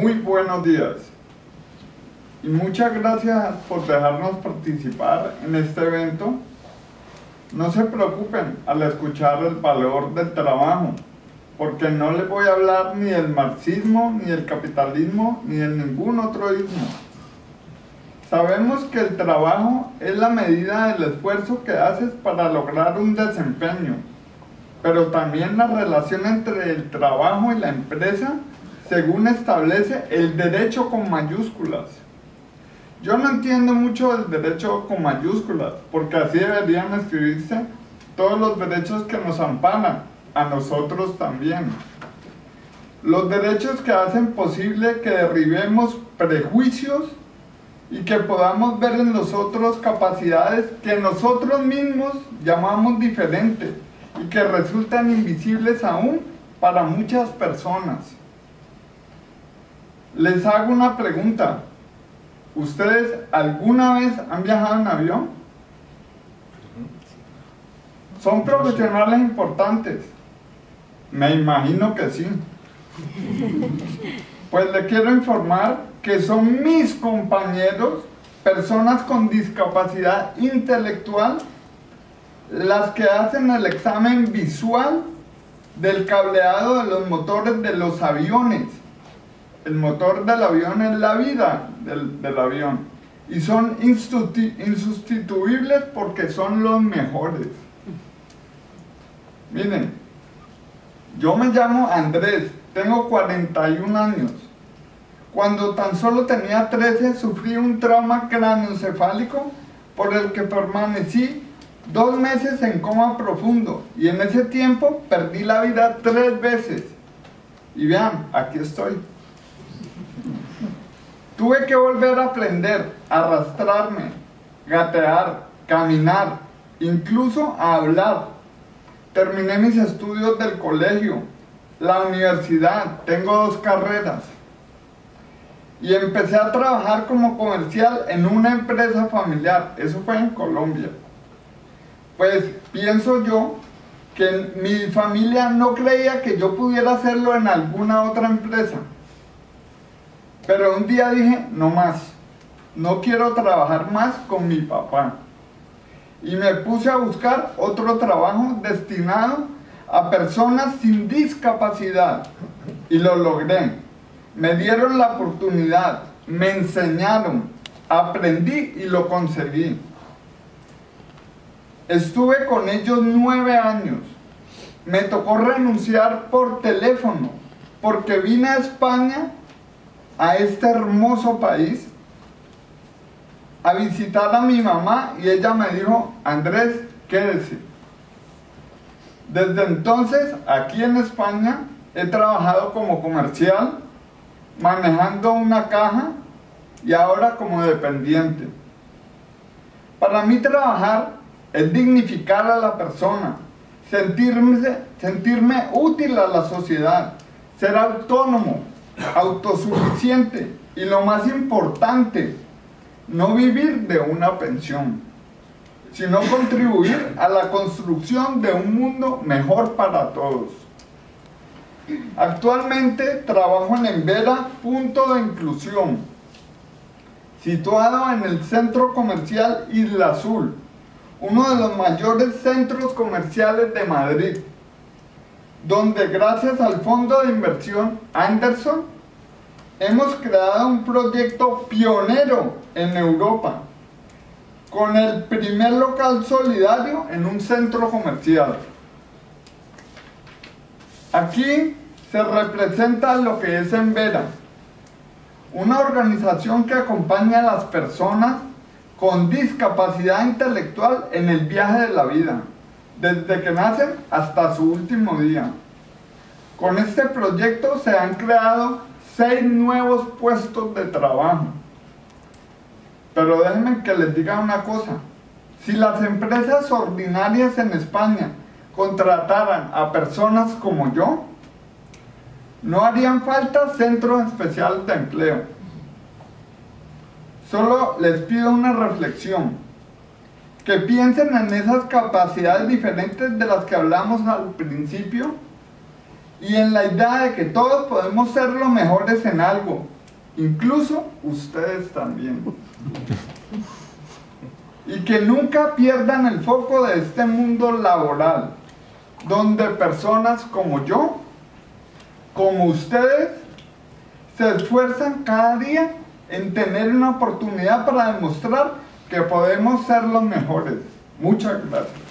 Muy buenos días y muchas gracias por dejarnos participar en este evento. No se preocupen al escuchar el valor del trabajo, porque no les voy a hablar ni del marxismo, ni del capitalismo, ni de ningún otro ismo. Sabemos que el trabajo es la medida del esfuerzo que haces para lograr un desempeño, pero también la relación entre el trabajo y la empresa según establece el derecho con mayúsculas. Yo no entiendo mucho del derecho con mayúsculas, porque así deberían escribirse todos los derechos que nos amparan, a nosotros también. Los derechos que hacen posible que derribemos prejuicios y que podamos ver en los otros capacidades que nosotros mismos llamamos diferentes y que resultan invisibles aún para muchas personas. Les hago una pregunta. ¿Ustedes alguna vez han viajado en avión? Son profesionales importantes. Me imagino que sí. Pues les quiero informar que son mis compañeros, personas con discapacidad intelectual, las que hacen el examen visual del cableado de los motores de los aviones. El motor del avión es la vida del avión, y son insustituibles porque son los mejores. Miren, yo me llamo Andrés, tengo 41 años. Cuando tan solo tenía 13 sufrí un trauma craneoencefálico por el que permanecí 2 meses en coma profundo, y en ese tiempo perdí la vida 3 veces. Y vean, aquí estoy. Tuve que volver a aprender, arrastrarme, gatear, caminar, incluso a hablar. Terminé mis estudios del colegio, la universidad, tengo 2 carreras. Y empecé a trabajar como comercial en una empresa familiar, eso fue en Colombia. Pues pienso yo que mi familia no creía que yo pudiera hacerlo en alguna otra empresa. Pero un día dije, no más, no quiero trabajar más con mi papá. Y me puse a buscar otro trabajo destinado a personas sin discapacidad. Y lo logré. Me dieron la oportunidad, me enseñaron, aprendí y lo conseguí. Estuve con ellos 9 años. Me tocó renunciar por teléfono, porque vine a España, a este hermoso país, a visitar a mi mamá, y ella me dijo, Andrés, quédese. Desde entonces, aquí en España, he trabajado como comercial, manejando una caja, y ahora como dependiente. Para mí trabajar es dignificar a la persona, sentirme útil a la sociedad, ser autónomo, autosuficiente, y lo más importante, no vivir de una pensión, sino contribuir a la construcción de un mundo mejor para todos. Actualmente trabajo en Envera Punto de Inclusión, situado en el Centro Comercial Islazul, uno de los mayores centros comerciales de Madrid, donde gracias al Fondo de Inversión Anderson hemos creado un proyecto pionero en Europa con el primer local solidario en un centro comercial. Aquí se representa lo que es Envera, una organización que acompaña a las personas con discapacidad intelectual en el viaje de la vida, desde que nacen hasta su último día. Con este proyecto se han creado 6 nuevos puestos de trabajo. Pero déjenme que les diga una cosa. Si las empresas ordinarias en España contrataran a personas como yo, no harían falta centros especiales de empleo. Solo les pido una reflexión, que piensen en esas capacidades diferentes de las que hablamos al principio y en la idea de que todos podemos ser los mejores en algo, incluso ustedes también. Y que nunca pierdan el foco de este mundo laboral, donde personas como yo, como ustedes, se esfuerzan cada día en tener una oportunidad para demostrar que podemos ser los mejores. Muchas gracias.